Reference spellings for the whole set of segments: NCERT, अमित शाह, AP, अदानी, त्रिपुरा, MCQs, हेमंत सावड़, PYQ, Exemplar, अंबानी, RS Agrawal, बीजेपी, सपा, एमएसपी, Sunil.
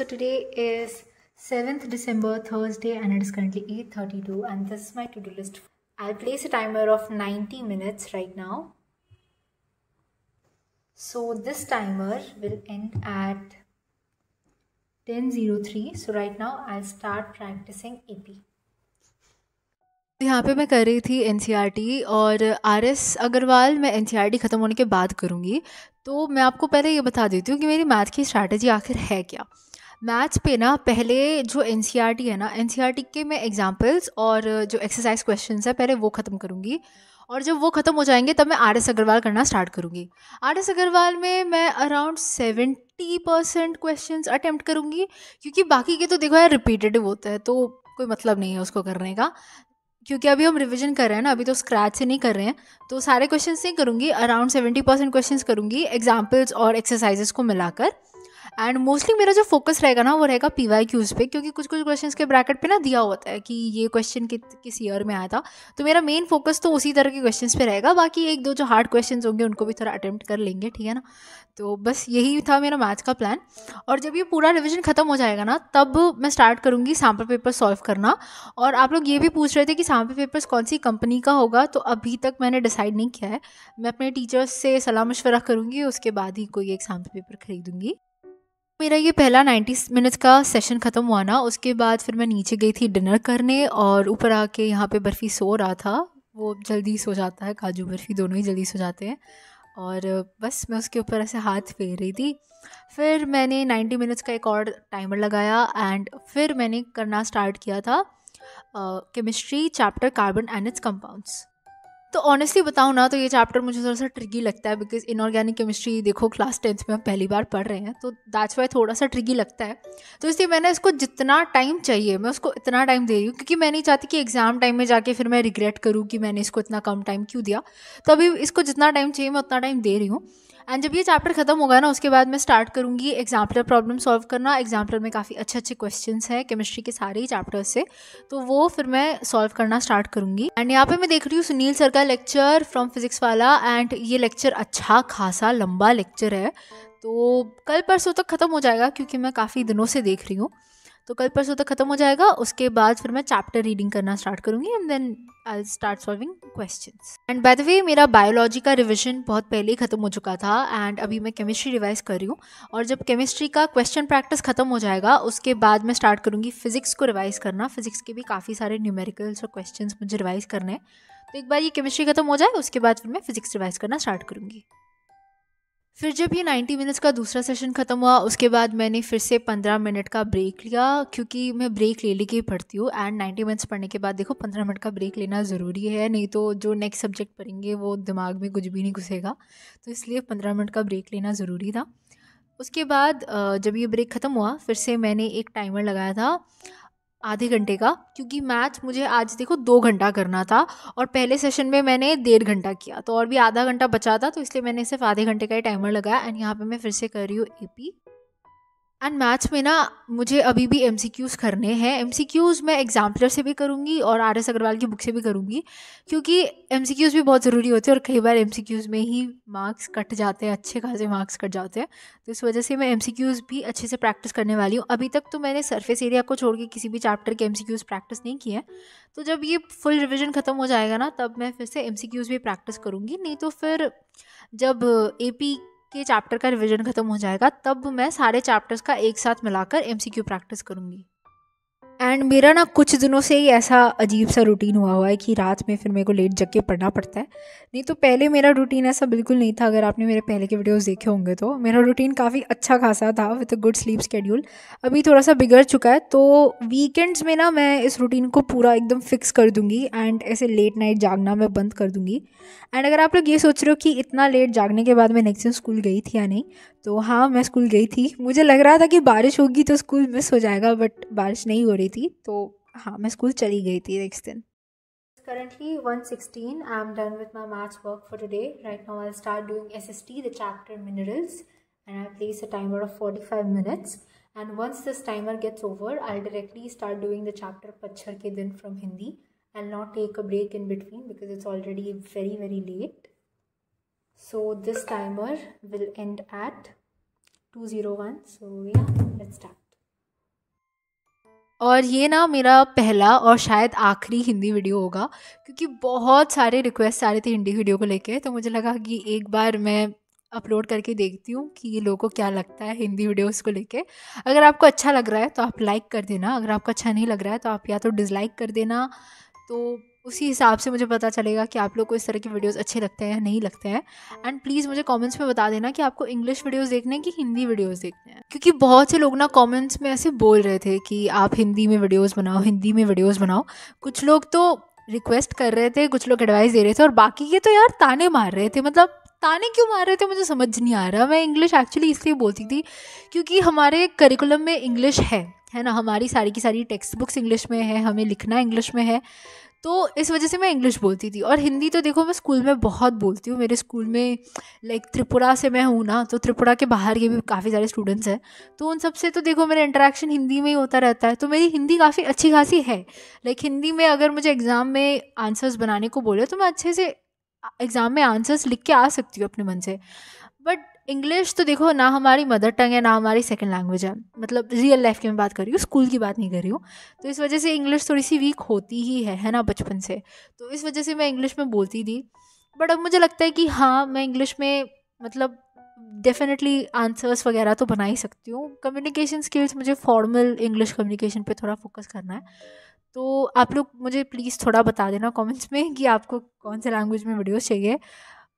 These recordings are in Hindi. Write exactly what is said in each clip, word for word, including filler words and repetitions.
So today is seventh December, Thursday, and it is currently eight thirty-two, and this is my to-do list. I'll place a timer of ninety minutes right now. So this timer will end at ten oh three. So right now I'll start practicing A P. यहाँ पे मैं कर रही थी N C E R T और आर एस अग्रवाल मैं N C E R T ख़त्म होने के बाद करूँगी। तो मैं आपको पहले ये बता देती हूँ कि मेरी मैथ की स्ट्रैटेजी आखिर है क्या। मैथ्स पे ना पहले जो N C E R T है ना, N C E R T के मैं एग्जाम्पल्स और जो एक्सरसाइज क्वेश्चंस है पहले वो ख़त्म करूँगी, और जब वो ख़त्म हो जाएंगे तब मैं आर एस अग्रवाल करना स्टार्ट करूँगी। आर एस अग्रवाल में मैं around seventy percent question attempt करूँगी, क्योंकि बाकी के तो देखो यार रिपीटेटिव होता है तो कोई मतलब नहीं है उसको करने का, क्योंकि अभी हम रिवीजन कर रहे हैं ना, अभी तो स्क्रैच से नहीं कर रहे हैं। तो सारे क्वेश्चंस नहीं करूँगी, अराउंड सेवेंटी परसेंट क्वेश्चन करूँगी एग्जाम्पल्स और एक्सरसाइजेस को मिलाकर। एंड मोस्टली मेरा जो फोकस रहेगा ना वो रहेगा पी वाई क्यूज़ पे, क्योंकि कुछ कुछ क्वेश्चंस के ब्रैकेट पे ना दिया होता है कि ये क्वेश्चन कि, किस ईयर में आया था। तो मेरा मेन फोकस तो उसी तरह के क्वेश्चंस पे रहेगा, बाकी एक दो जो हार्ड क्वेश्चंस होंगे उनको भी थोड़ा अटैम्प्ट कर लेंगे, ठीक है ना। तो बस यही था मेरा मैथ्स का प्लान। और जब ये पूरा रिविजन खत्म हो जाएगा ना तब मैं स्टार्ट करूँगी सैम्पल पेपर सॉल्व करना। और आप लोग ये भी पूछ रहे थे कि सैम्पल पेपर्स कौन सी कंपनी का होगा, तो अभी तक मैंने डिसाइड नहीं किया है। मैं अपने टीचर्स से सलाह मशवरा करूँगी, उसके बाद ही कोई एक सैम्पल पेपर खरीदूँगी। मेरा ये पहला नब्बे मिनट्स का सेशन ख़त्म हुआ ना, उसके बाद फिर मैं नीचे गई थी डिनर करने, और ऊपर आके यहाँ पे बर्फ़ी सो रहा था। वो जल्दी सो जाता है, काजू बर्फ़ी दोनों ही जल्दी सो जाते हैं, और बस मैं उसके ऊपर ऐसे हाथ फेर रही थी। फिर मैंने नब्बे मिनट्स का एक और टाइमर लगाया, एंड फिर मैंने करना स्टार्ट किया था chemistry chapter carbon and its compounds. तो ऑनेस्टली बताऊँ ना तो ये चैप्टर मुझे थोड़ा सा ट्रिकी लगता है, बिकॉज इनऑर्गेनिक केमिस्ट्री देखो क्लास टेंथ में हम पहली बार पढ़ रहे हैं, तो दैट्स वाई थोड़ा सा ट्रिकी लगता है। तो इसलिए मैंने इसको जितना टाइम चाहिए मैं उसको इतना टाइम दे रही हूँ, क्योंकि मैं नहीं चाहती कि एग्ज़ाम टाइम में जाके फिर मैं रिग्रेट करूँ कि मैंने इसको इतना कम टाइम क्यों दिया। तो अभी इसको जितना टाइम चाहिए मैं उतना टाइम दे रही हूँ। एंड जब ये चैप्टर खत्म होगा ना उसके बाद मैं स्टार्ट करूँगी एग्जाम्पलर प्रॉब्लम सॉल्व करना। एग्जाम्पलर में काफ़ी अच्छे अच्छे क्वेश्चंस हैं केमिस्ट्री के सारे ही चैप्टर्स से, तो वो फिर मैं सॉल्व करना स्टार्ट करूँगी। एंड यहाँ पे मैं देख रही हूँ सुनील सर का लेक्चर फ्रॉम फिजिक्स वाला, एंड ये लेक्चर अच्छा खासा लंबा लेक्चर है, तो कल परसों तक ख़त्म हो जाएगा, क्योंकि मैं काफ़ी दिनों से देख रही हूँ। तो कल परसों तक ख़त्म हो जाएगा, उसके बाद फिर मैं चैप्टर रीडिंग करना स्टार्ट करूँगी, and then I will start solving questions. And by the way मेरा बायोलॉजी का रिवीजन बहुत पहले ही ख़त्म हो चुका था, एंड अभी मैं केमिस्ट्री रिवाइज कर रही हूँ। और जब केमिस्ट्री का क्वेश्चन प्रैक्टिस खत्म हो जाएगा उसके बाद मैं स्टार्ट करूँगी फिजिक्स को रिवाइज करना। फिजिक्स के भी काफ़ी सारे न्यूमेरिकल्स और क्वेश्चन मुझे रिवाइज करने हैं, तो एक बार ये केमिस्ट्री खत्म हो जाए उसके बाद फिर मैं फिजिक्स रिवाइज करना स्टार्ट करूँगी। फिर जब ये नब्बे मिनट्स का दूसरा सेशन ख़त्म हुआ उसके बाद मैंने फिर से पंद्रह मिनट का ब्रेक लिया, क्योंकि मैं ब्रेक ले लेके पढ़ती हूँ। एंड नब्बे मिनट्स पढ़ने के बाद देखो पंद्रह मिनट का ब्रेक लेना ज़रूरी है, नहीं तो जो नेक्स्ट सब्जेक्ट पढ़ेंगे वो दिमाग में कुछ भी नहीं घुसेगा, तो इसलिए पंद्रह मिनट का ब्रेक लेना ज़रूरी था। उसके बाद जब ये ब्रेक ख़त्म हुआ फिर से मैंने एक टाइमर लगाया था आधे घंटे का, क्योंकि मैथ्स मुझे आज देखो दो घंटा करना था और पहले सेशन में मैंने डेढ़ घंटा किया, तो और भी आधा घंटा बचा था, तो इसलिए मैंने सिर्फ आधे घंटे का ही टाइमर लगाया। एंड यहाँ पे मैं फिर से कर रही हूँ ए पी। एंड मैथ्स में ना मुझे अभी भी एम सी क्यूज़ करने हैं। एम सी क्यूज़ मैं एग्जाम्पलर से भी करूँगी और आर एस अग्रवाल की बुक से भी करूँगी, क्योंकि एम सी क्यूज़ भी बहुत ज़रूरी होते हैं और कई बार एम सी क्यूज़ में ही मार्क्स कट जाते हैं, अच्छे खासे मार्क्स कट जाते हैं, तो इस वजह से मैं एम सी क्यूज़ भी अच्छे से प्रैक्टिस करने वाली हूँ। अभी तक तो मैंने सरफेस एरिया को छोड़ के किसी भी चैप्टर के एम सी क्यूज़ प्रैक्टिस नहीं किए हैं, तो जब ये फुल रिविजन ख़त्म हो जाएगा ना तब मैं फिर से एम सी क्यूज़ भी प्रैक्टिस करूँगी, नहीं तो फिर जब ए पी के चैप्टर का रिवीजन ख़त्म हो जाएगा तब मैं सारे चैप्टर्स का एक साथ मिलाकर एम सी क्यू प्रैक्टिस करूँगी। एंड मेरा ना कुछ दिनों से ही ऐसा अजीब सा रूटीन हुआ हुआ है कि रात में फिर मेरे को लेट जग के पढ़ना पड़ता है, नहीं तो पहले मेरा रूटीन ऐसा बिल्कुल नहीं था। अगर आपने मेरे पहले के वीडियोस देखे होंगे तो मेरा रूटीन काफ़ी अच्छा खासा था with a good sleep schedule. अभी थोड़ा सा बिगड़ चुका है, तो वीकेंड्स में ना मैं इस रूटीन को पूरा एकदम फिक्स कर दूँगी एंड ऐसे लेट नाइट जागना मैं बंद कर दूँगी। एंड अगर आप लोग ये सोच रहे हो कि इतना लेट जागने के बाद मैं नेक्स्ट दिन स्कूल गई थी या नहीं, तो हाँ मैं स्कूल गई थी। मुझे लग रहा था कि बारिश होगी तो स्कूल मिस हो जाएगा, बट बारिश नहीं हो रही थी, तो हाँ मैं स्कूल चली गई थी नेक्स्ट दिन। Currently one sixteen, I'm done with my maths work for today. Right now I'll start doing S S T, the chapter minerals, and I'll place a timer of forty-five minutes. And once this timer gets over, I'll directly start doing the chapter Pachhar Ke Din from Hindi. I'll not take a break in between because it's already very very late. So this timer will end at two oh one. So yeah, let's start. और ये ना मेरा पहला और शायद आखिरी हिंदी वीडियो होगा, क्योंकि बहुत सारे रिक्वेस्ट आ रहे थे हिंदी वीडियो को लेके, तो मुझे लगा कि एक बार मैं अपलोड करके देखती हूँ कि ये लोगों को क्या लगता है हिंदी वीडियोस को लेके। अगर आपको अच्छा लग रहा है तो आप लाइक कर देना, अगर आपको अच्छा नहीं लग रहा है तो आप या तो डिसलाइक कर देना, तो उसी हिसाब से मुझे पता चलेगा कि आप लोग को इस तरह के वीडियोस अच्छे लगते हैं या नहीं लगते हैं। एंड प्लीज़ मुझे कमेंट्स में बता देना कि आपको इंग्लिश वीडियोस देखने हैं कि हिंदी वीडियोस देखने हैं, क्योंकि बहुत से लोग ना कमेंट्स में ऐसे बोल रहे थे कि आप हिंदी में वीडियोस बनाओ, हिंदी में वीडियोस बनाओ। कुछ लोग तो रिक्वेस्ट कर रहे थे, कुछ लोग एडवाइस दे रहे थे, और बाकी के तो यार ताने मार रहे थे। मतलब ताने क्यों मार रहे थे मुझे समझ नहीं आ रहा। मैं इंग्लिश एक्चुअली इसलिए बोलती थी क्योंकि हमारे करिकुलम में इंग्लिश है है ना, हमारी सारी की सारी टेक्स्ट बुक्स इंग्लिश में है, हमें लिखना इंग्लिश में है, तो इस वजह से मैं इंग्लिश बोलती थी। और हिंदी तो देखो मैं स्कूल में बहुत बोलती हूँ, मेरे स्कूल में लाइक त्रिपुरा से मैं हूँ ना, तो त्रिपुरा के बाहर के भी काफ़ी सारे स्टूडेंट्स हैं, तो उन सब से तो देखो मेरा इंटरेक्शन हिंदी में ही होता रहता है, तो मेरी हिंदी काफ़ी अच्छी खासी है। लाइक हिंदी में अगर मुझे एग्ज़ाम में आंसर्स बनाने को बोले तो मैं अच्छे से एग्ज़ाम में आंसर्स लिख के आ सकती हूँ अपने मन से। बट इंग्लिश तो देखो ना हमारी मदर टंग है, ना हमारी सेकंड लैंग्वेज है, मतलब रियल लाइफ की मैं बात कर रही हूँ, स्कूल की बात नहीं कर रही हूँ। तो इस वजह से इंग्लिश थोड़ी सी वीक होती ही है है ना बचपन से, तो इस वजह से मैं इंग्लिश में बोलती थी। बट अब मुझे लगता है कि हाँ मैं इंग्लिश में मतलब डेफिनेटली आंसर्स वगैरह तो बना ही सकती हूँ। कम्युनिकेशन स्किल्स, मुझे फॉर्मल इंग्लिश कम्युनिकेशन पर थोड़ा फोकस करना है, तो आप लोग मुझे प्लीज़ थोड़ा बता देना कमेंट्स में कि आपको कौन से लैंग्वेज में वीडियोस चाहिए।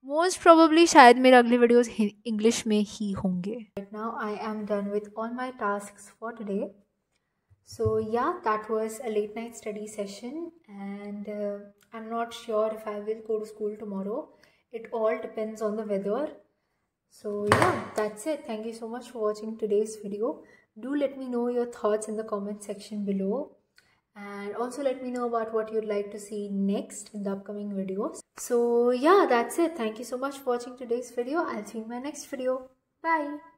मोस्ट प्रोबेबली शायद मेरे अगले वीडियोस इंग्लिश में ही होंगे। Now I am done with all my tasks for today, so yeah that was a late night study session and I am not sure if I will go to school tomorrow, it all depends on the weather. So yeah that's it, thank you so much for watching today's video. Do let me know your thoughts in the comment section below, and also let me know about what you'd like to see next in the upcoming videos. So yeah, that's it. Thank you so much for watching today's video. I'll see you in my next video. Bye.